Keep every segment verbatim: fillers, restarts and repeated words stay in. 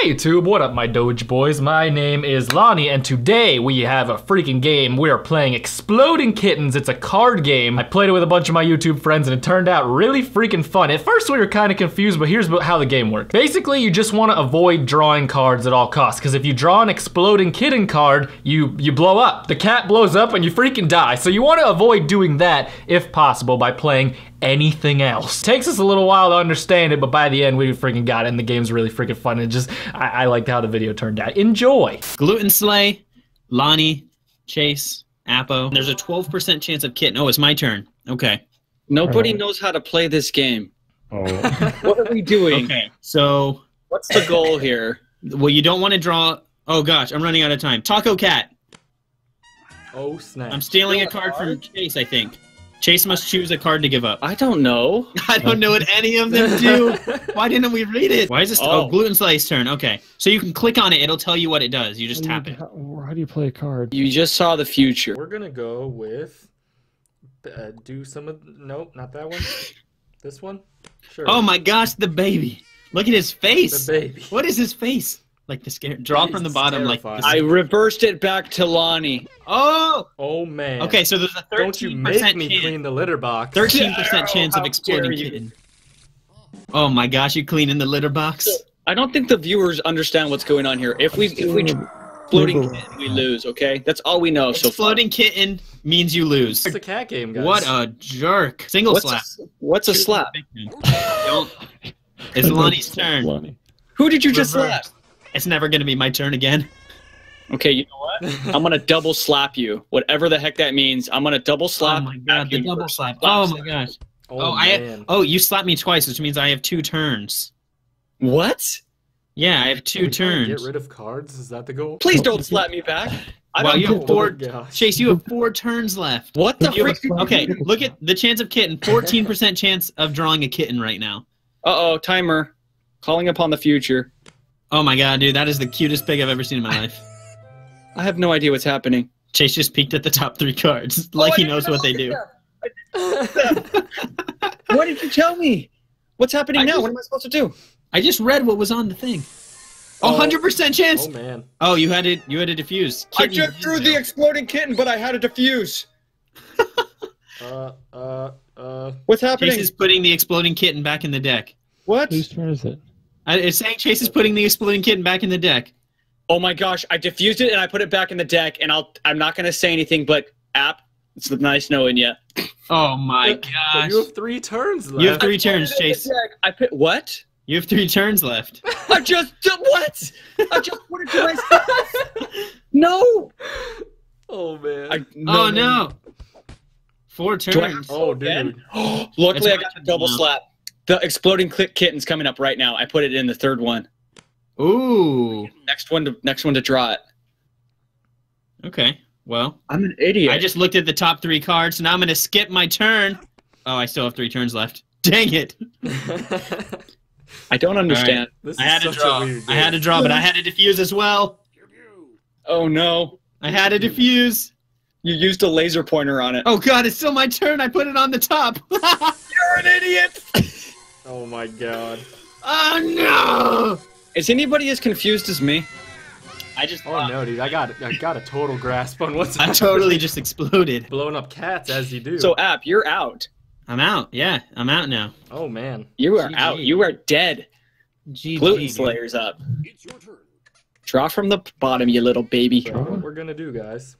Hi YouTube, what up my Doge boys? My name is Lonnie and today we have a freaking game. We are playing Exploding Kittens. It's a card game. I played it with a bunch of my YouTube friends and it turned out really freaking fun. At first we were kind of confused, but here's how the game works. Basically, you just want to avoid drawing cards at all costs because if you draw an Exploding Kitten card, you, you blow up. The cat blows up and you freaking die. So you want to avoid doing that if possible by playing anything else. Takes us a little while to understand it, but by the end we freaking got it and the game's really freaking fun and just, I, I liked how the video turned out. Enjoy! GlutenSlayer, Lonnie, Chase, Appo. There's a twelve percent chance of kitten. Oh, it's my turn. Okay. Nobody right. knows how to play this game. Oh. What are we doing? Okay, so what's the goal here? Well, you don't want to draw, oh gosh, I'm running out of time. Taco Cat. Oh snap. I'm stealing a card hard? from Chase, I think. Chase must choose a card to give up. I don't know. I don't know what any of them do. Why didn't we read it? Why is this? Oh, oh GlutenSlayer's turn. Okay. So you can click on it. It'll tell you what it does. You just tap it. How do you play a card? You just saw the future. We're going to go with uh, do some of... Nope, not that one. This one? Sure. Oh my gosh, the baby. Look at his face. The baby. What is his face? Like the scare. Draw from the bottom. Terrifying. Like the I reversed it back to Lonnie. Oh. Oh man. Okay, so there's a thirteen percent. Don't you make me chance, clean the litter box? thirteen percent yeah. chance oh, of exploding kitten. Oh my gosh, you cleaning the litter box? I don't think the viewers understand what's going on here. If we if we exploding kitten, we lose. Okay, that's all we know. So exploding kitten means you lose. It's a cat game, guys. What a jerk. Single what's slap. A, what's a slap? Don't. It's Lonnie's turn. Lonnie. Who did you just slap? It's never gonna be my turn again. Okay, you know what? I'm gonna double slap you. Whatever the heck that means, I'm gonna double slap. Oh my god, the double slap. Oh my gosh. Oh, oh I have, oh, you slapped me twice, which means I have two turns. What? Yeah, I have two Can turns. Get rid of cards? Is that the goal? Please don't slap me back. I wow, don't you have four. Oh Chase, you have four turns left. What the frick? Okay, look at the chance of kitten. fourteen percent chance of drawing a kitten right now. Uh-oh, timer. Calling upon the future. Oh my god, dude, that is the cutest pig I've ever seen in my life. I have no idea what's happening. Chase just peeked at the top three cards, like oh, he knows what they do. Why did you tell me? What's happening I now? Just, what am I supposed to do? I just read what was on the thing. Oh, one hundred percent chance! Oh, man. Oh, you had it, you had to diffuse. Kitten I just drew the exploding kitten, but I had to diffuse. uh, uh, uh. What's happening? Chase is putting the exploding kitten back in the deck. What? Whose turn is it? It's saying Chase is putting the exploding kitten back in the deck. Oh my gosh, I diffused it and I put it back in the deck, and I'll, I'm not going to say anything, but app, it's nice knowing you. Oh my gosh. You have three turns left. You have three I turns, Chase. I put, what? You have three turns left. I just, what? I just put it to myself. No. Oh man. I, no, oh no. Man. Four turns. Oh dude. Luckily I got the double slap. The exploding kitten's coming up right now. I put it in the third one. Ooh. Next one to next one to draw it. Okay. Well. I'm an idiot. I just looked at the top three cards, so now I'm gonna skip my turn. Oh, I still have three turns left. Dang it. I don't understand. Right. I had to draw. I had to draw, but I had to diffuse as well. Oh no. I had to diffuse. You used a laser pointer on it. Oh god, it's still my turn. I put it on the top. You're an idiot! Oh my god. Oh no! Is anybody as confused as me? I just Oh uh, no, dude. I got I got a total grasp on what's I happening. Totally just exploded. Blowing up cats as you do. So App, you're out. I'm out. Yeah, I'm out now. Oh man. You are G G. Out. You are dead. G G. GlutenSlayer's up. It's your turn. Draw from the bottom, you little baby. So what we're going to do, guys.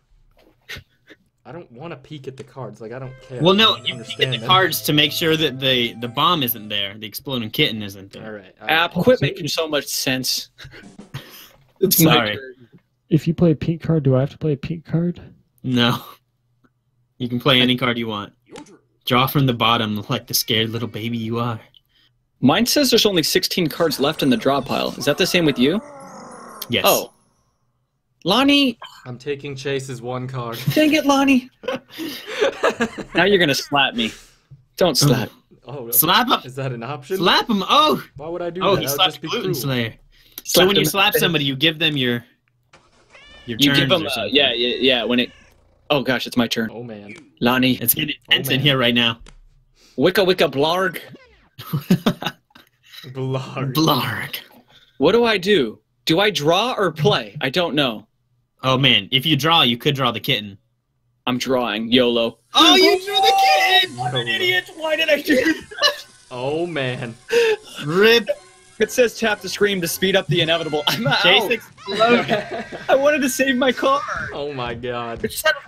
I don't want to peek at the cards. Like, I don't care. Well, no, you peek at the cards to make sure that the, the bomb isn't there. The exploding kitten isn't there. All right. All right. App, quit making so much sense. It's Sorry. My turn. If you play a peek card, do I have to play a peek card? No. You can play any card you want. Draw from the bottom like the scared little baby you are. Mine says there's only sixteen cards left in the draw pile. Is that the same with you? Yes. Oh. Lonnie! I'm taking Chase's one card. Dang it, Lonnie! Now you're gonna slap me. Don't slap. Oh, slap him! Is that an option? Slap him! Oh! Why would I do oh, that? Oh, he slapped GlutenSlayer. So when you slap somebody, you give them your your you turns give them, or something. Uh, yeah, yeah, yeah. When it. Oh gosh, it's my turn. Oh man, Lonnie, it's getting intense oh, in here right now. Wicca wicca blarg. Blarg. Blarg. What do I do? Do I draw or play? I don't know. Oh, man. If you draw, you could draw the kitten. I'm drawing. YOLO. Oh, you drew the kitten! What an idiot! Why did I do that? Oh, man. Rip. It says tap the screen to speed up the inevitable. I'm out. Chase exploded. I wanted to save my car. Oh, my God.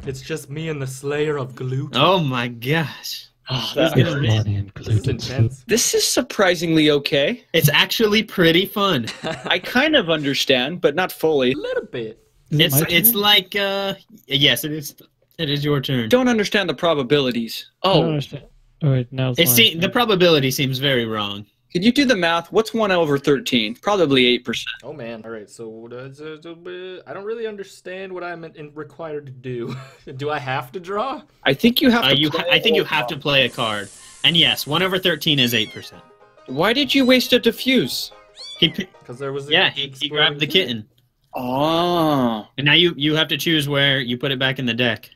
It's just me and the slayer of gluten. Oh, my gosh. Oh, that is intense. This is surprisingly okay. It's actually pretty fun. I kind of understand, but not fully. A little bit. Is it's it's like, uh, yes, it is. It is your turn. Don't understand the probabilities. Oh. I don't understand. All right, now it's se the probability seems very wrong. Could you do the math? What's one over thirteen? Probably eight percent. Oh, man. All right, so uh, I don't really understand what I'm in, in required to do. Do I have to draw? I think you have uh, to you play I think you have card. to play a card. And yes, one over thirteen is eight percent. Why did you waste a diffuse? Because there was a Yeah, he, he grabbed the kitten. Oh. And now you, you have to choose where you put it back in the deck.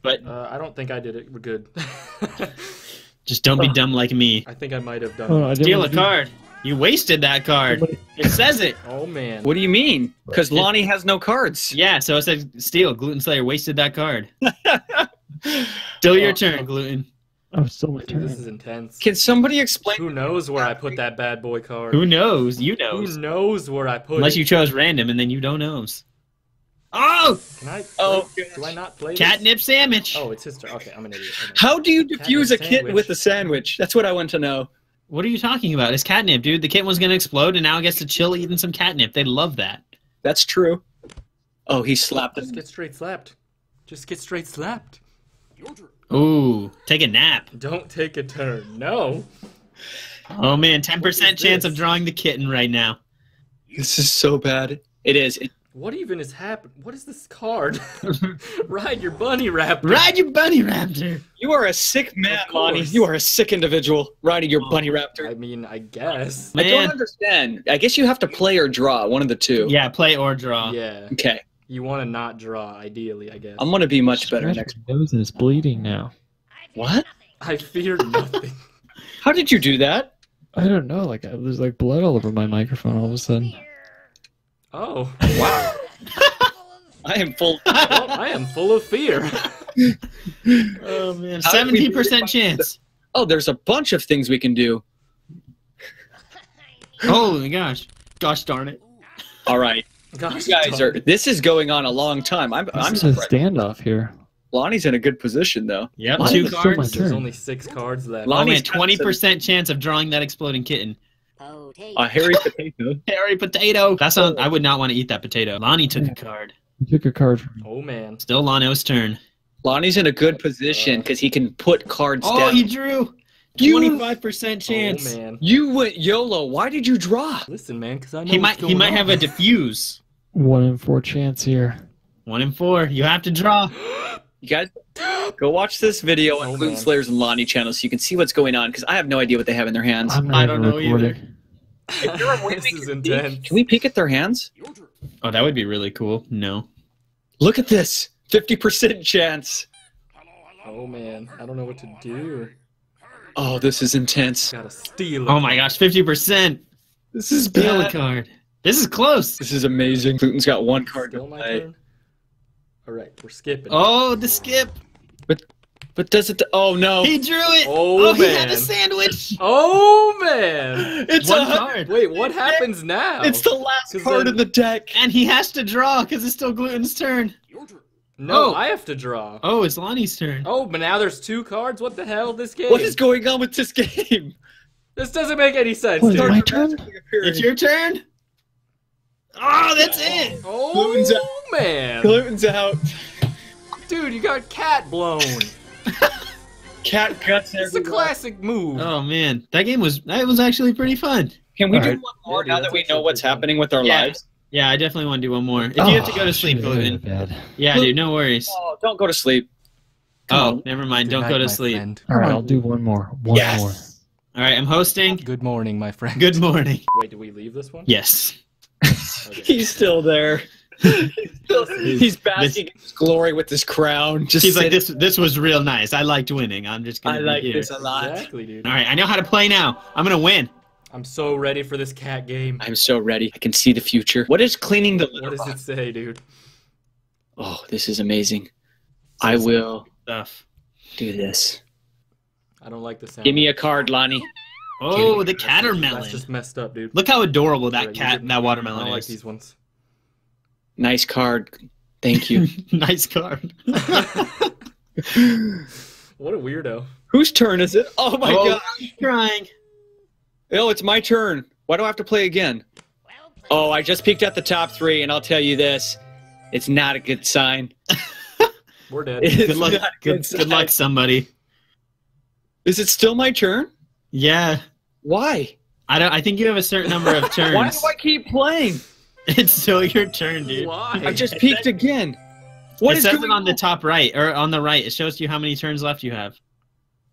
But uh, I don't think I did it good. Just don't be dumb like me. I think I might have done oh, it. Steal a card. You wasted that card. It says it. Oh, man. What do you mean? Because Lonnie has no cards. Yeah, so it says steal. GlutenSlayer wasted that card. Still your turn, Gluten. Oh, still my turn. This is intense. Can somebody explain? Who knows where I put that bad boy card? Who knows? You know. Who knows where I put it? Unless you chose random, and then you don't know. Oh! Can I play, oh, do I not play Catnip this? Sandwich. Oh, it's his turn. Okay, I'm an idiot. I'm How do you diffuse a kitten sandwich. with a sandwich? That's what I want to know. What are you talking about? It's catnip, dude. The kitten was going to explode, and now it gets to chill eating some catnip. They love that. That's true. Oh, he slapped him. Just get straight slapped. Just get straight slapped. Ooh, take a nap. Don't take a turn. No. Oh, man, ten percent chance of drawing the kitten right now. This is so bad. It is. It What even is happening? What is this card? Ride your bunny raptor. Ride your bunny raptor. You are a sick man, Lonnie. You are a sick individual riding your oh, bunny raptor. I mean, I guess. Man. I don't understand. I guess you have to play or draw, one of the two. Yeah, play or draw. Yeah. Okay. You want to not draw, ideally, I guess. I'm going to be much better next time. My nose is bleeding now. What? I fear nothing. How did you do that? I don't know. Like, there's like blood all over my microphone all of a sudden. Oh, wow. I am full well, I am full of fear. Oh, man. seventy percent chance. Oh, there's a bunch of things we can do. Oh, my gosh. Gosh darn it. All right. Gosh, you guys are this is going on a long time. I'm this I'm is surprised. a standoff here. Lonnie's in a good position though. Yep. Lonnie, two cards. There's only six cards left. Lonnie's twenty percent chance of drawing that exploding kitten. A hairy potato. Hairy potato. That's a, I would not want to eat that potato. Lonnie took yeah. a card. He took a card from me. Oh, man. Still Lano's turn. Lonnie's in a good position because he can put cards oh, down. Oh, he drew. twenty-five percent chance. Oh, man. You went YOLO. Why did you draw? Listen, man, because I know he might, he might on. have a diffuse. One in four chance here. One in four. You have to draw. You guys go watch this video on oh, GlutenSlayer's and Lonnie channel so you can see what's going on because I have no idea what they have in their hands. I don't know either. If you're a way this is intense. Peek, can we peek at their hands? Oh, that would be really cool. No. Look at this. fifty percent chance. Oh, man. I don't know what to do. Oh, this is intense. Gotta steal it. Oh, my gosh. fifty percent. This is steal a card. This is close. This is amazing. Gluten's got one card to play. All right, we're skipping. Oh, the skip. But but does it? Oh no! He drew it. Oh, oh man. He had a sandwich. Oh man! It's one a card. Wait, what happens now? It's the last card in the deck, and he has to draw because it's still Gluten's turn. No, oh. I have to draw. Oh, it's Lonnie's turn. Oh, but now there's two cards. What the hell? This game. What is going on with this game? This doesn't make any sense. What, is my turn? It's your turn. Oh, that's it! Oh, Gluten's out. Man! Gluten's out. Dude, you got cat blown. Cat guts everywhere. It's a classic move. Oh, man. That game was that was actually pretty fun. Can we All do right. one more yeah, now that we know what's happening with our yeah. lives? Yeah, I definitely want to do one more. If oh, you have to go to sleep, Gluten. Yeah, dude, no worries. Oh, don't go to sleep. Come oh, on. never mind. Good don't night, go to sleep. Friend. All right, I'll do one more. One yes. more. All right, I'm hosting. Good morning, my friend. Good morning. Wait, do we leave this one? Yes. Okay. He's still there. He's, still, he's basking this, in his glory with his crown. Just he's like, this This was real nice. I liked winning. I'm just going to I like here. this a lot. Exactly, dude. All right, I know how to play now. I'm going to win. I'm so ready for this cat game. I'm so ready. I can see the future. What is cleaning the litter box? What does it say, dude? Oh, this is amazing. I will stuff. do this. I don't like the sound. Give me a card, Lonnie. Oh, the catermelon. That's just messed up, dude. Look how adorable that right, cat and that watermelon is. I don't like these ones. Nice card. Thank you. Nice card. What a weirdo. Whose turn is it? Oh, my oh, God. I'm trying. Oh, it's my turn. Why do I have to play again? Well played. Oh, I just peeked at the top three, and I'll tell you this. It's not a good sign. We're dead. Good luck, good, good luck, somebody. Is it still my turn? Yeah. Why? I don't. I think you have a certain number of turns. Why do I keep playing? It's still your turn, dude. Why? I just peeked again. What it is says going it on, on the top right, or on the right. It shows you how many turns left you have.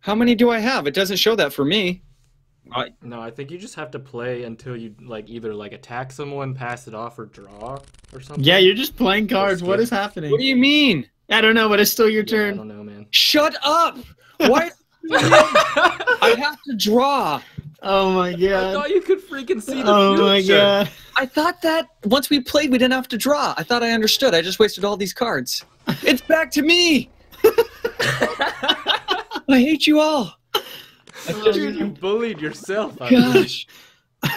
How many do I have? It doesn't show that for me. I, no, I think you just have to play until you like either like attack someone, pass it off, or draw or something. Yeah, you're just playing cards. What is happening? What do you mean? I don't know, but it's still your yeah, turn. I don't know, man. Shut up! What? I have to draw. Oh my God. I thought you could freaking see the oh future. Oh my God. I thought that once we played, we didn't have to draw. I thought I understood. I just wasted all these cards. It's back to me. I hate you all. Oh, dude, you bullied yourself. I Gosh.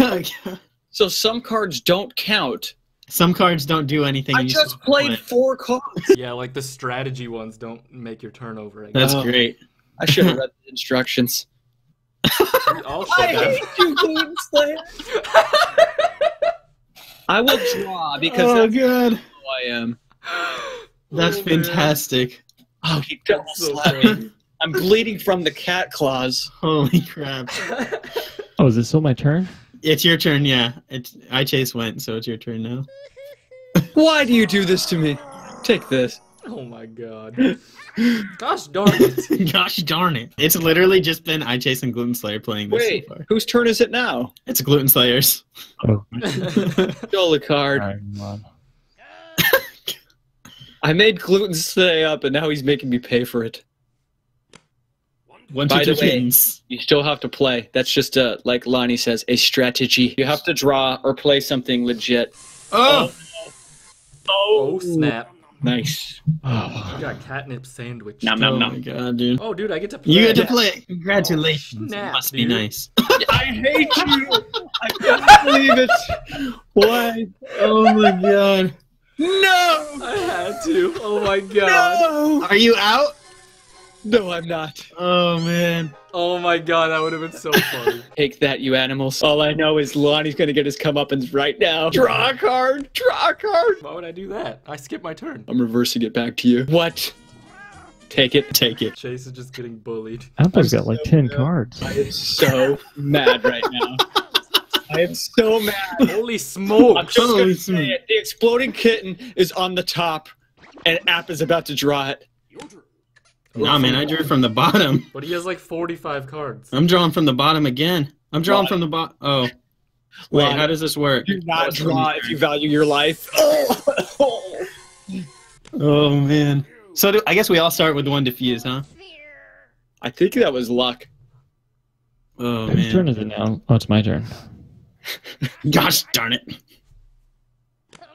Oh, God. So some cards don't count. Some cards don't do anything. I just played four cards. Yeah, like the strategy ones don't make your turnover. That's great. I should have read the instructions. I hate you, GlutenSlayer. I will draw because oh, that's God. who I am. That's oh, fantastic. Man. Oh, he double slapped me. I'm bleeding from the cat claws. Holy crap. Oh, is it still my turn? It's your turn, yeah. It's, iChase went, so it's your turn now. Why do you do this to me? Take this. Oh my God. Gosh darn it. Gosh darn it. It's literally just been iChase and GlutenSlayer playing this Wait, so far. Whose turn is it now? It's GlutenSlayer's. Oh. Stole a card. All right, Mom. I made GlutenSlayer up, and now he's making me pay for it. One, two, By two, the way, you still have to play. That's just, a, like Lonnie says, a strategy. You have to draw or play something legit. Oh! Oh, oh snap. Nice. Oh. You got a catnip sandwich. Nom, nom, nom. Oh, my God, dude. Oh, dude, I get to play. You get to play. Congratulations. Oh, snap, must dude. be nice. I hate you. I can't believe it. Why? Oh, my God. No! I had to. Oh, my God. No! Are you out? No, I'm not. Oh, man. Oh, my God. That would have been so funny. Take that, you animals. All I know is Lonnie's going to get his comeuppance right now. Draw a card. Draw a card. Why would I do that? I skipped my turn. I'm reversing it back to you. What? Take it. Take it. Chase is just getting bullied. Appo's got like ten cards. I am so mad right now. I am so mad. Holy smoke. I'm just going to say it. The exploding kitten is on the top, and App is about to draw it. Nah, man, I drew from the bottom. But he has like forty-five cards. I'm drawing from the bottom again. I'm drawing Lonnie. from the bottom. Oh. Wait, Lonnie, how does this work? Do not What's draw if you value your life. Oh, oh man. So do, I guess we all start with one diffuse, huh? I think that was luck. Oh, Whose man. Whose turn is it now? Oh, it's my turn. Gosh darn it.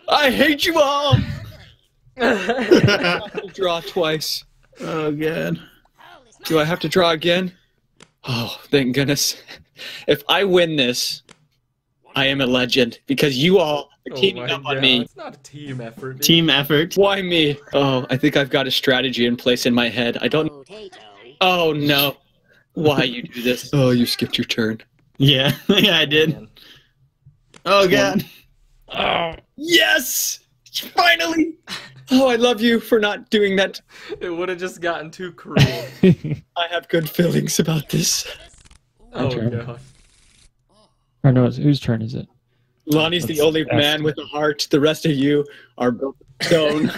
I hate you all! I have to draw twice. Oh, God. Do I have to draw again? Oh, thank goodness. If I win this, I am a legend because you all are teaming oh up God. on me. It's not a team effort. Dude. Team effort? Why me? Oh, I think I've got a strategy in place in my head. I don't... Oh, no. Why you do this? Oh, you skipped your turn. Yeah, yeah, I did. Oh, God. Oh, yes! Finally! Oh, I love you for not doing that. It would have just gotten too cruel. I have good feelings about this. Oh, God. Or no, it's, whose turn is it? Lonnie's Let's the only man it. with a heart. The rest of you are built of stone.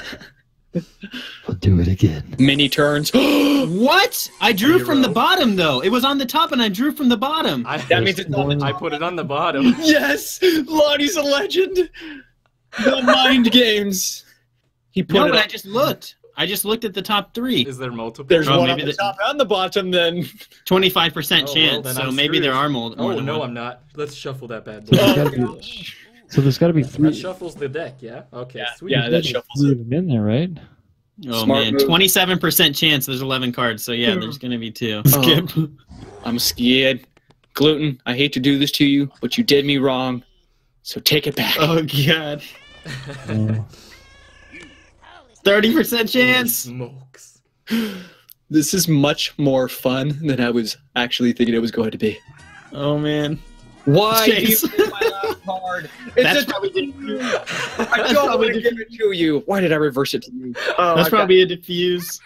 We'll do it again. Mini turns. What? I drew Zero. from the bottom, though. It was on the top, and I drew from the bottom. I, that means it's on the top. I put it on the bottom. Yes! Lonnie's a legend. No mind games. He put no, but up. I just looked. I just looked at the top three. Is there multiple? There's oh, one maybe on the, the top and the bottom, then. twenty-five percent oh, chance, well, then so I'm maybe serious. There are more. Oh, no, one. I'm not. Let's shuffle that bad boy. So there's gotta be, so there's gotta be three. That shuffles the deck, yeah? Okay, yeah, sweet. Yeah, that shuffles it. Been there, right? Oh, Smart man. twenty-seven percent chance. There's eleven cards, so yeah, there's gonna be two. Skip. Oh. I'm scared. Gluten, I hate to do this to you, but you did me wrong, so take it back. Oh, God. Oh. thirty percent chance. Holy smokes. This is much more fun than I was actually thinking it was going to be. Oh man. Why Chase. Did you play my last card? It's That's probably diffuse. I don't want to give it to you. Why did I reverse it to you? Oh, That's I've probably got... a diffuse.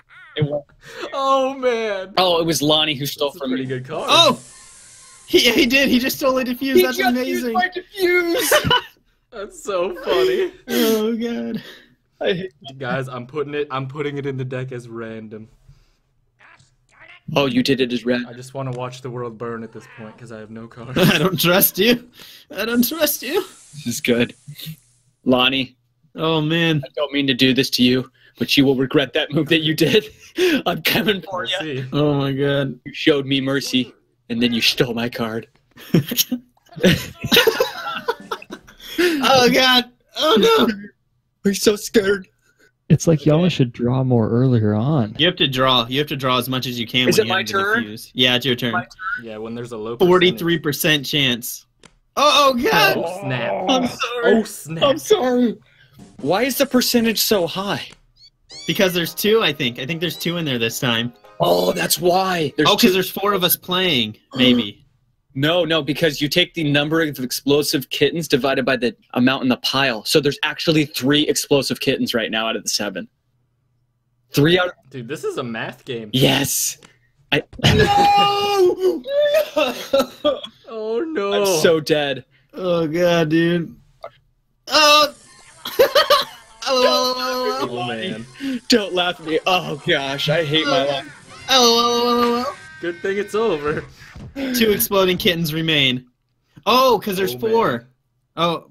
Oh man. Oh, it was Lonnie who stole That's from a pretty me. Good card. Oh! He he did, he just stole a diffuse. He That's just amazing. Used my diffuse. That's so funny. Oh god. I hate that. Guys, I'm putting it. I'm putting it in the deck as random. Oh, you did it as random. I just want to watch the world burn at this point because I have no cards. I don't trust you. I don't trust you. This is good, Lonnie. Oh man, I don't mean to do this to you, but you will regret that move that you did. I'm coming for you. Oh my god, you showed me mercy, and then you stole my card. Oh god. Oh no. We're so scared. It's like y'all should draw more earlier on. You have to draw. You have to draw as much as you can. Is when it you my turn? Diffuse. Yeah, it's your turn. turn. Yeah, when there's a low forty-three percent chance. Oh, oh god! Oh snap! I'm sorry. Oh snap! I'm sorry. Why is the percentage so high? Because there's two. I think. I think there's two in there this time. Oh, that's why. There's oh, because there's four of us playing. Maybe. No, no, because you take the number of explosive kittens divided by the amount in the pile. So there's actually three explosive kittens right now out of the seven. Three out of... Dude, this is a math game. Yes. I... No! Oh, no. I'm so dead. Oh, God, dude. Oh! Oh, Don't man. Don't laugh at me. Oh, gosh, I hate my life. Oh, good thing it's over. Two exploding kittens remain. Oh, because there's oh, four. Man. Oh,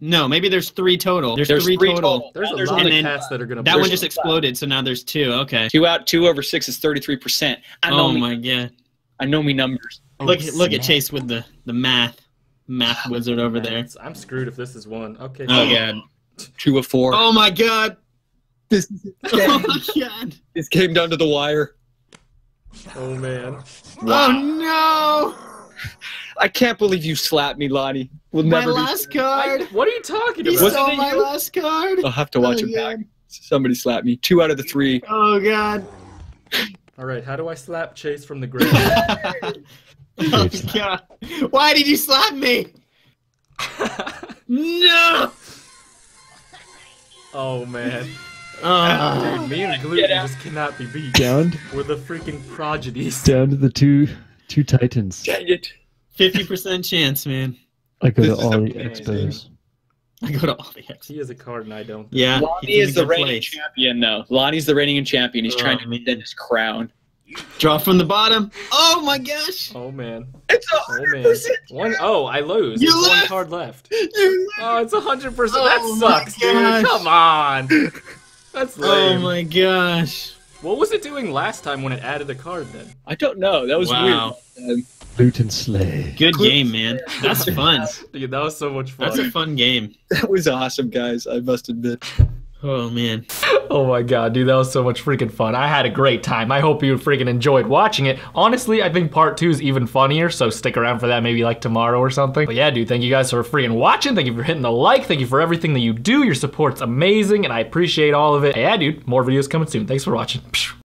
no, maybe there's three total. There's, there's three, three total. total. There's, there's a lot of cats that are going to That one just exploded, so now there's two. Okay. Two out, two over six is thirty-three percent. I know oh, me, my God. I know me numbers. Oh, look snap. Look at Chase with the, the math math wizard over there. I'm screwed if this is one. Okay. Oh, oh God. Two of four. Oh, my God. This, oh, my God. This came down to the wire. Oh, man. Wow. Oh, no! I can't believe you slapped me, Lonnie. We'll my never last be... card! I, what are you talking he about? He stole my you? last card! I'll have to watch oh, him God. back. Somebody slapped me. Two out of the three. Oh, God. All right, how do I slap Chase from the grave? Oh, God. Why did you slap me? No! Oh, man. Oh, dude, me and Gluten just cannot be beat. Down. We're the freaking prodigies. Down to the two, two titans. Dang it! Fifty percent chance, man. I go this to all the expos. I go to all the expos. He has a card, and I don't. Yeah. Lonnie is the reigning place. champion, though. Lonnie's the reigning champion. He's oh, trying to defend his crown. Draw from the bottom. Oh my gosh. Oh man. It's a hundred percent. One. Oh, I lose. You There's left. One card left. You left. Oh, it's a hundred percent. That sucks, dude. Come on. That's lame. Oh my gosh. What was it doing last time when it added a card then? I don't know. That was wow. weird. Um, GlutenSlayer. Good Gluten game, man. That's fun. Dude, that was so much fun. That's a fun game. That was awesome, guys. I must admit. Oh, man. Oh my god, dude, that was so much freaking fun. I had a great time. I hope you freaking enjoyed watching it. Honestly, I think part two is even funnier, so stick around for that maybe like tomorrow or something. But yeah, dude, thank you guys for freaking watching. Thank you for hitting the like. Thank you for everything that you do. Your support's amazing, and I appreciate all of it. Yeah, dude, more videos coming soon. Thanks for watching.